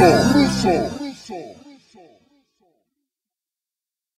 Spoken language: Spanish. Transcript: ruso.